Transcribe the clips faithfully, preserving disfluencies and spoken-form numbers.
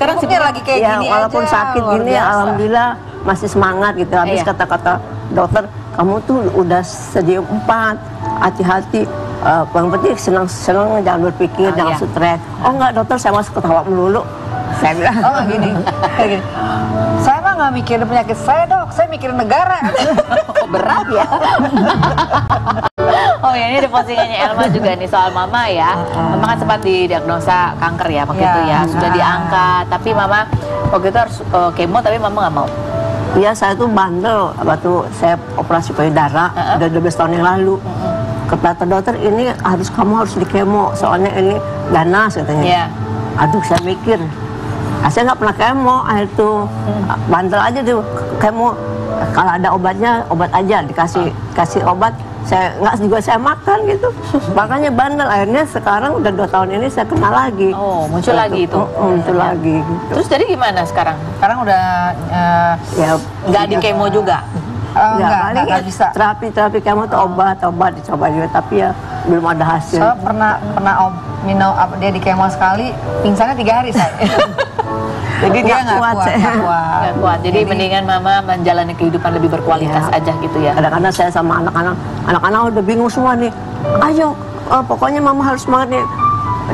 Sekarang sebenarnya lagi kayak ya, gini walaupun aja, sakit gini biasa. Alhamdulillah masih semangat gitu. Habis kata-kata dokter, kamu tuh udah stadium empat, hati-hati. Uh, Bang Peti senang-senang jangan berpikir, oh, jangan iya. stres. Oh enggak dokter, saya masuk ketawa melulu. Saya bilang, oh gini, gini. Saya mah nggak mikirin penyakit saya dok, saya mikirin negara. Berat ya. Oh ya, ini ada postingannya Elma juga nih soal mama ya. Mama kan sempat didiagnosa kanker ya waktu ya, itu ya. Sudah diangkat, tapi mama waktu itu harus uh, kemo, tapi mama nggak mau. Iya, saya tuh bandel waktu saya operasi payudara uh -uh. udah dua belas tahun yang lalu. Uh -uh. Kata dokter, ini harus kamu harus dikemo soalnya ini ganas katanya. Yeah. Aduh saya mikir, saya nggak pernah kemo, itu hmm. bandel aja tuh kemo. Kalau ada obatnya obat aja dikasih, oh. kasih obat. Saya nggak juga saya makan gitu. Makanya bandel, akhirnya sekarang udah dua tahun ini saya kena lagi. Oh muncul gitu. lagi itu. Uh, muncul ya. lagi. Gitu. Terus jadi gimana sekarang? Sekarang udah uh, ya nggak di kemo juga. Oh, enggak, enggak, enggak, enggak bisa terapi-terapi kamu tuh obat-obat dicoba juga, tapi ya belum ada hasil. Saya so, pernah pernah om, you know, dia di kemo sekali, pingsannya tiga hari saya. Jadi dia nggak kuat, kuat, kuat, kuat. Gak kuat. Jadi, Jadi mendingan mama menjalani kehidupan lebih berkualitas ya. aja gitu ya. Kadang-kadang saya sama anak-anak, anak-anak udah bingung semua nih. Ayo, oh, pokoknya mama harus semangat nih.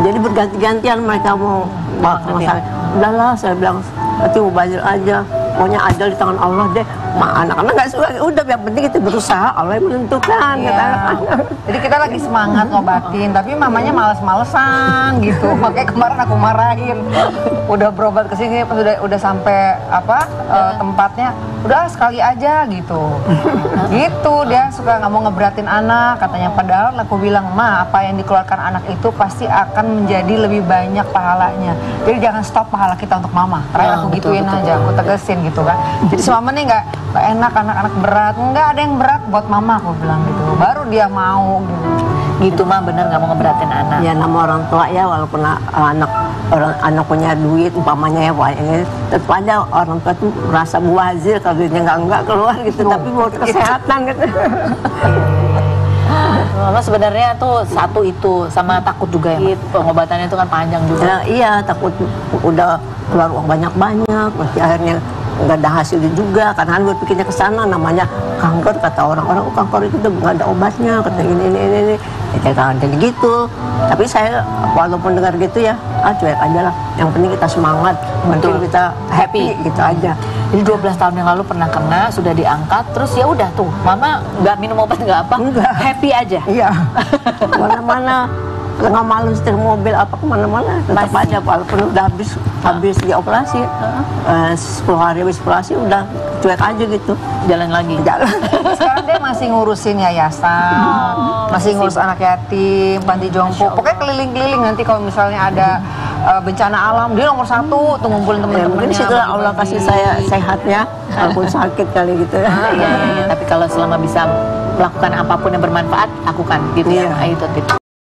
Jadi berganti-gantian mereka mau makan ya. Udahlah, saya bilang, nanti mubazir aja. Pokoknya ajal di tangan Allah deh. Anak-anak nggak suka, udah yang penting kita berusaha, Allah yang menentukan. Yeah. Jadi kita lagi semangat ngobatin, tapi mamanya males-malesan gitu. Makanya kemarin aku marahin. Udah berobat kesini, pas udah udah sampai apa uh, tempatnya, udah sekali aja gitu. Gitu dia suka nggak mau ngeberatin anak, katanya. Padahal aku bilang, ma, apa yang dikeluarkan anak itu pasti akan menjadi lebih banyak pahalanya. Jadi jangan stop pahala kita untuk mama. Karena aku gituin aja, aku tegesin gitu kan. Jadi si mama nih nggak enak, anak-anak berat, nggak ada yang berat buat mama, aku bilang gitu. Baru dia mau gitu, gitu mah bener nggak mau ngeberatin anak. Ya nama orang tua ya, walaupun anak orang anak punya duit umpamanya ya, tetap aja orang tua tuh merasa mubazir kalau duitnya nggak nggak keluar gitu, oh. tapi buat kesehatan gitu. Mama sebenarnya tuh satu itu sama takut juga ya, pengobatannya itu kan panjang juga. Nah, iya takut udah keluar uang banyak-banyak, pasti akhirnya nggak ada hasilnya juga, karena berpikirnya ke sana. Namanya kanker, kata orang-orang, oh, kanker itu tuh nggak ada obatnya, kata ini ini ini, ini. Ya, jadi gitu. Tapi saya walaupun dengar gitu ya, ah cuek aja lah. Yang penting kita semangat, penting kita happy, happy gitu aja. Jadi dua belas tahun yang lalu pernah kena, sudah diangkat, terus ya udah tuh, mama nggak minum obat nggak apa, enggak. Happy aja. Iya. Mana-mana. Tengah malam setir mobil apa kemana-mana tetap Masih. aja, walaupun udah habis habis dioperasi uh, sepuluh hari habis operasi udah cuek aja gitu, jalan lagi jalan. Sekarang dia masih ngurusin yayasan, oh, masih ngurus anak yatim, panti jompo, pokoknya keliling-keliling. Nanti kalau misalnya ada uh, bencana alam dia nomor satu tuh ngumpulin temen-temennya. Mungkin situlah Allah kasih saya sehatnya, walaupun sakit kali gitu. Ah, ya, ya, ya. Tapi kalau selama bisa melakukan apapun yang bermanfaat lakukan gitu ya, itu tips.